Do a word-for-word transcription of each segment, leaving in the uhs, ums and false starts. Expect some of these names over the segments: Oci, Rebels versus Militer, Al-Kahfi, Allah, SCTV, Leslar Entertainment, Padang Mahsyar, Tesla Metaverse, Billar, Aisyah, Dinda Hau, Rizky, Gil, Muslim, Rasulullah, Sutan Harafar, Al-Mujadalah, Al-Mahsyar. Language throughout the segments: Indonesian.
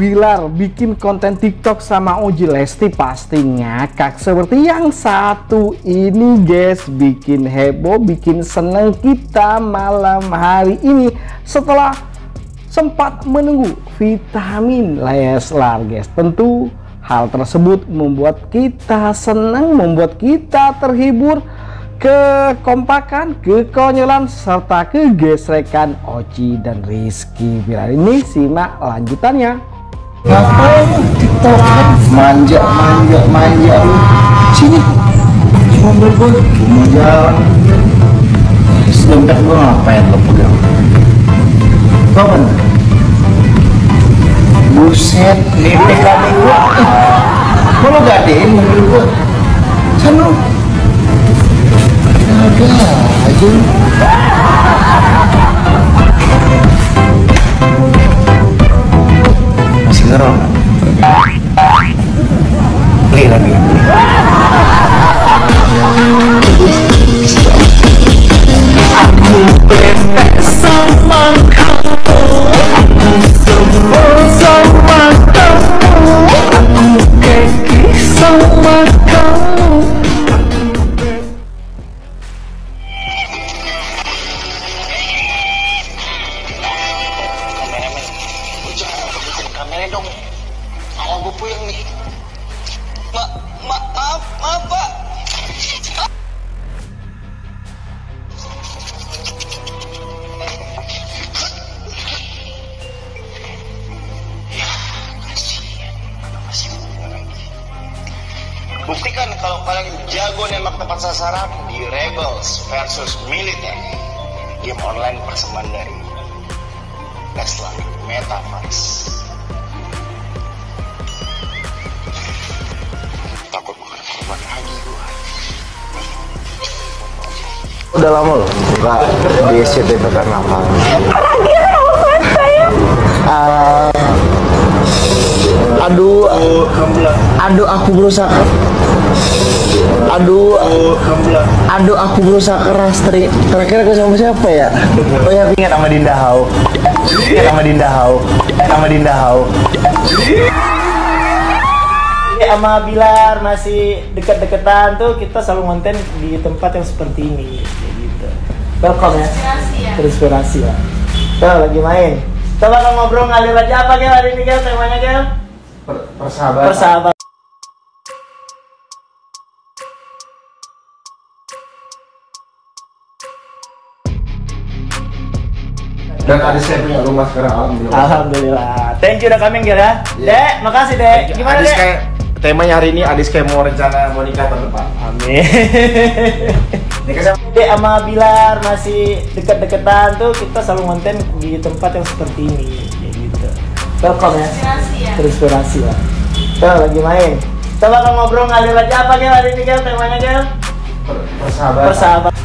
Billar bikin konten TikTok sama Oci Lesti, pastinya kak seperti yang satu ini guys, bikin heboh, bikin seneng kita malam hari ini setelah sempat menunggu vitamin Leslar guys. Tentu hal tersebut membuat kita seneng, membuat kita terhibur, kekompakan, kekonyolan, serta kegesrekan Oci dan Rizky Billar ini. Simak lanjutannya. Ngapain TikTok manja manja manja lu, sini cuma berbuat cuma jalan sebentar. Gue ngapain lo pegang kau kan? Buset lirik kami gue kok lo gadein mobil gue kan lo agak aja lu. Buktikan kalau kalian jago nembak tepat sasaran di Rebels versus Militer, game online persembahan dari Tesla Metaverse. Takut bukan korban lagi gua. Udah lama loh buka di S C T V karena apa? Uh, aduh, aduh aku berusaha. Aduh, aduh aku berusaha keras. Terakhir aku sama siapa ya? Oh ya, ingat sama Dinda Hau. Ingat sama Dinda Hau. Sama Dinda Hau. Ya, sama Billar masih deket-deketan tuh, kita selalu konten di tempat yang seperti ini, gitu. Welcome ya. Inspirasi ya. Tuh lagi main. Coba kita ngobrol ngalir aja, apa Gil hari ini Gil? Temanya Gil? Persahabatan. Persahabatan. Dan ada saya punya rumah sekarang, alhamdulillah. Alhamdulillah. Thank you udah coming Gil ya. Yeah. Dek, makasih Dek. Gimana Dek? Kayak, temanya hari ini Adis kayak mau rencana mau nikah tahun depan. Amin. Dek sama Billar masih deket-deketan tuh, kita selalu konten di tempat yang seperti ini, gitu. Welcome ya. Inspirasi ya. Tuh lagi main. Coba kita ngobrol ngalir aja, apa Gil hari ini Gil? Temanya Gil? Persahabatan. Persahabatan.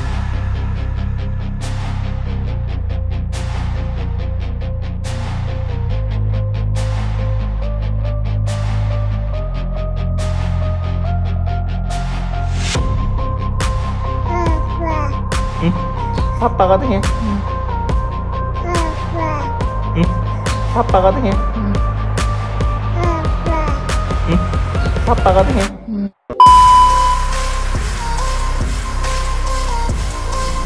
Apa katanya? Hmm? Apa katanya? Hmm? Apa katanya? Hmm?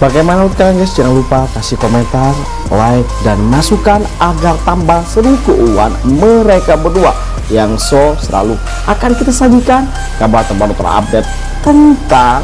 Bagaimana menurut kalian guys? Jangan lupa kasih komentar, like, dan masukan agar tambah seru keuangan mereka berdua yang so selalu akan kita sajikan kabar terbaru terupdate tentang